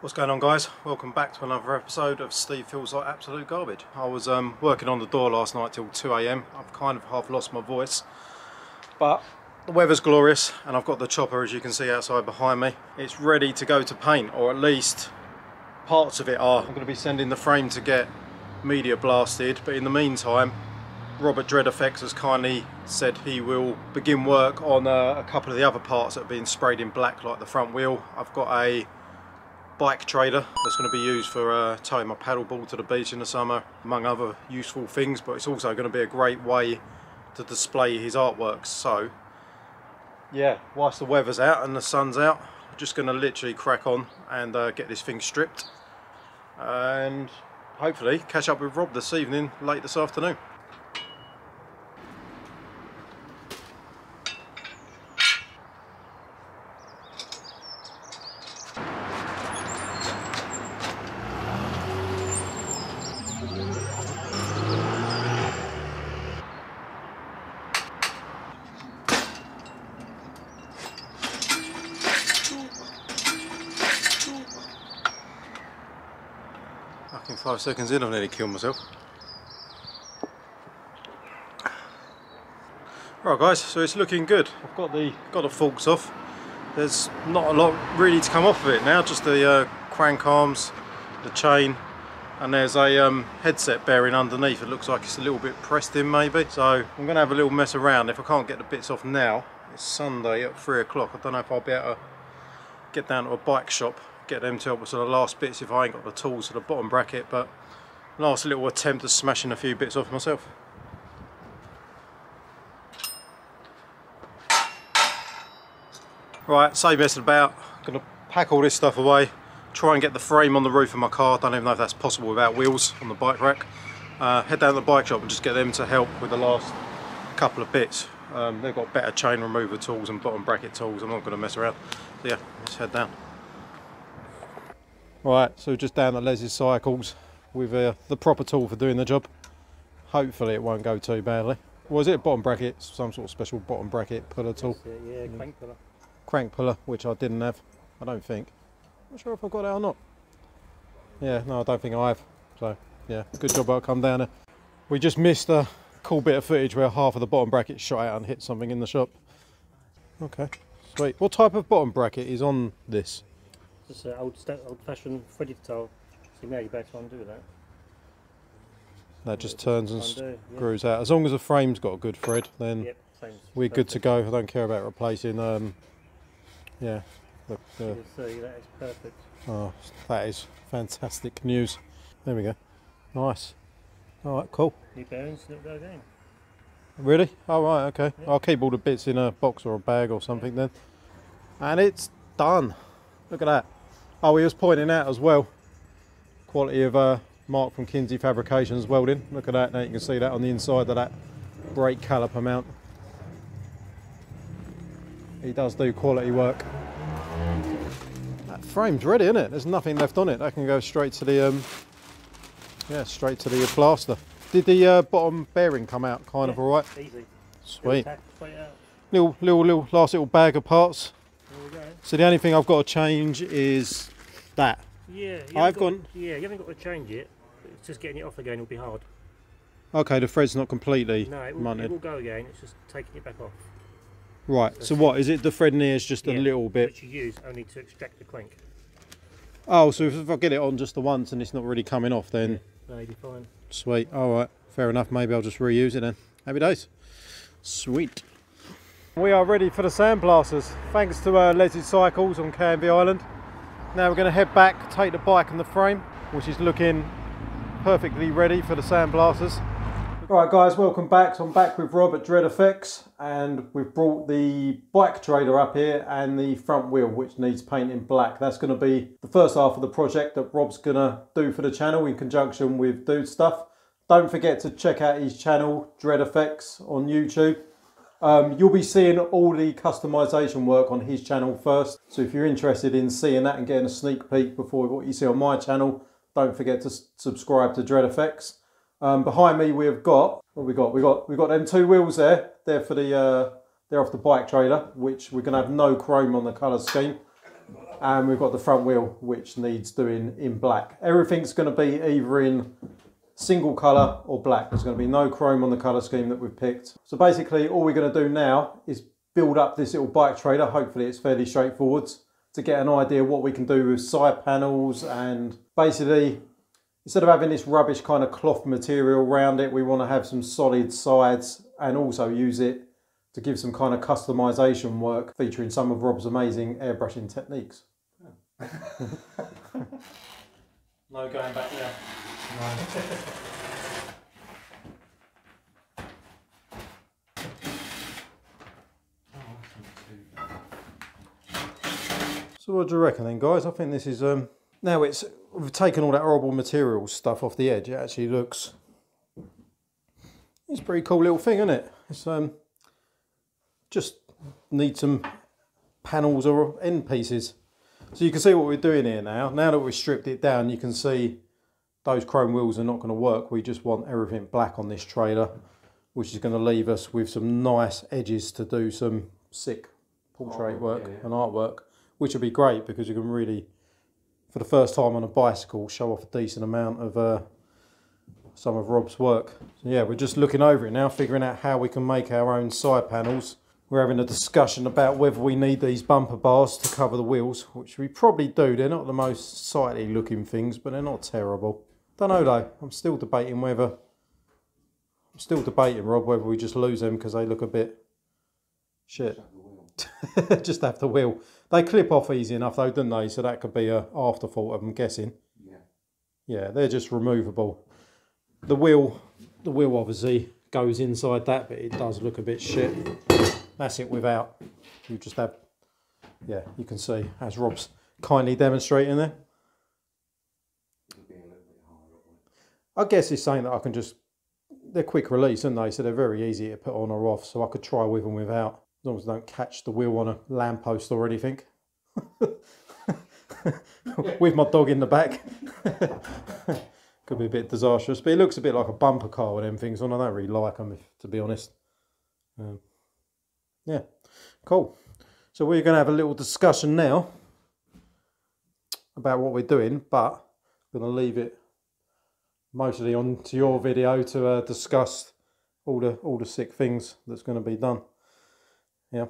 What's going on, guys? Welcome back to another episode of Steve Feels Like Absolute Garbage. I was working on the door last night till 2 AM. I've kind of half lost my voice, but the weather's glorious and I've got the chopper, as you can see outside behind me. It's ready to go to paint, or at least parts of it are. I'm going to be sending the frame to get media blasted, but in the meantime Robert DreadFX has kindly said he will begin work on a couple of the other parts that have been sprayed in black, like the front wheel. I've got a bike trailer that's going to be used for towing my paddleboard to the beach in the summer, among other useful things, but it's also going to be a great way to display his artwork. So yeah, whilst the weather's out and the sun's out, I'm just going to literally crack on and get this thing stripped and hopefully catch up with Rob this evening, late this afternoon. Fucking 5 seconds in, I've nearly killed myself. Right, guys, so it's looking good. I've got the forks off. There's not a lot really to come off of it now, just the crank arms, the chain, and there's a headset bearing underneath. It looks like it's a little bit pressed in maybe. So I'm gonna have a little mess around. If I can't get the bits off now, it's Sunday at 3 o'clock. I don't know if I'll be able to get down to a bike shop, get them to help us on the last bits if I ain't got the tools to the bottom bracket, but last little attempt at smashing a few bits off myself. Right, save messing about. I'm gonna pack all this stuff away, try and get the frame on the roof of my car. I don't even know if that's possible without wheels on the bike rack. Head down to the bike shop and just get them to help with the last couple of bits. They've got better chain remover tools and bottom bracket tools. I'm not gonna mess around. So yeah, let's head down. Right, so just down at Les's Cycles with the proper tool for doing the job. Hopefully it won't go too badly. Was it a bottom bracket, some sort of special bottom bracket puller tool? Yeah, crank puller. Crank puller, which I didn't have, I don't think. I'm not sure if I've got it or not. Yeah, no, I don't think I have. So yeah, good job I've come down there. We just missed a cool bit of footage where half of the bottom bracket shot out and hit something in the shop. Okay, sweet. What type of bottom bracket is on this? Just an old-fashioned threaded towel, so now you better undo that. That just turns and screws out. As long as the frame's got a good thread, then yep, we're perfect. Good to go. I don't care about replacing. Yeah, look, that is perfect. Oh, that is fantastic news. There we go. Nice. All right, cool. New bearings, and it'll go again. Really? All right, okay. Yep. I'll keep all the bits in a box or a bag or something then. And it's done. Look at that. Oh, he was pointing out as well, quality of Mark from Kinsey Fabrications welding. Look at that, now you can see that on the inside of that brake caliper mount. He does do quality work. That frame's ready, isn't it? There's nothing left on it. That can go straight to the, yeah, straight to the plaster. Did the bottom bearing come out kind of all right? Easy. Sweet. Little last little bag of parts. So the only thing I've got to change is that. Yeah, you haven't got to change it. It's just getting it off again will be hard. Okay, the thread's not completely mounted. It will go again. It's just taking it back off. Right. So what is it? The thread near is just a little bit. Which you use only to extract the crank. Oh, so if I get it on just the once and it's not really coming off, then that'll be fine. Sweet. All right. Fair enough. Maybe I'll just reuse it then. Happy days. Sweet. We are ready for the sandblasters, thanks to Les's Cycles on Canvey Island. Now we're going to head back, take the bike and the frame, which is looking perfectly ready for the sandblasters. Right, guys, welcome back. So I'm back with Rob at DreadFX, and we've brought the bike trailer up here and the front wheel, which needs painting black. That's going to be the first half of the project that Rob's going to do for the channel in conjunction with Dude Stuff. Don't forget to check out his channel, DreadFX, on YouTube. You'll be seeing all the customization work on his channel first, so if you're interested in seeing that and getting a sneak peek before what you see on my channel, don't forget to subscribe to DreadFX. Behind me we have got, what we've got them two wheels there. They're for the they're off the bike trailer, which we're gonna have no chrome on the color scheme. and we've got the front wheel which needs doing in black. Everything's going to be either in single colour or black. There's going to be no chrome on the colour scheme that we've picked. So basically all we're going to do now is build up this little bike trailer. Hopefully it's fairly straightforward to get an idea what we can do with side panels, and basically instead of having this rubbish kind of cloth material around it, we want to have some solid sides and also use it to give some kind of customization work featuring some of Rob's amazing airbrushing techniques. Yeah. No going back there. No. So what do you reckon then, guys? I think this is now we've taken all that horrible material stuff off the edge. It actually looks, it's a pretty cool little thing, isn't it? It's just need some panels or end pieces. So you can see what we're doing here now. Now that we've stripped it down, you can see those chrome wheels are not going to work. We just want everything black on this trailer, which is going to leave us with some nice edges to do some sick portrait work and artwork, which would be great because you can really, for the first time on a bicycle, show off a decent amount of some of Rob's work. So yeah, we're just looking over it now, figuring out how we can make our own side panels. We're having a discussion about whether we need these bumper bars to cover the wheels, which we probably do. They're not the most sightly looking things, but they're not terrible. Don't know though, I'm still debating, Rob, whether we just lose them because they look a bit shit. Just have the wheel. They clip off easy enough though, don't they? So that could be an afterthought, I'm guessing. Yeah. Yeah, they're just removable. The wheel obviously goes inside that, but it does look a bit shit. That's it without. You just have, yeah, you can see, as Rob's kindly demonstrating there. I guess it's saying that I can just, they're quick release, aren't they? So they're very easy to put on or off. So I could try with and without, as long as I don't catch the wheel on a lamppost or anything. With my dog in the back. Could be a bit disastrous, but it looks a bit like a bumper car with them things on. I don't really like them, to be honest. Yeah, cool. So we're going to have a little discussion now about what we're doing, but I'm going to leave it mostly on to your video to discuss all the sick things that's going to be done. Yeah.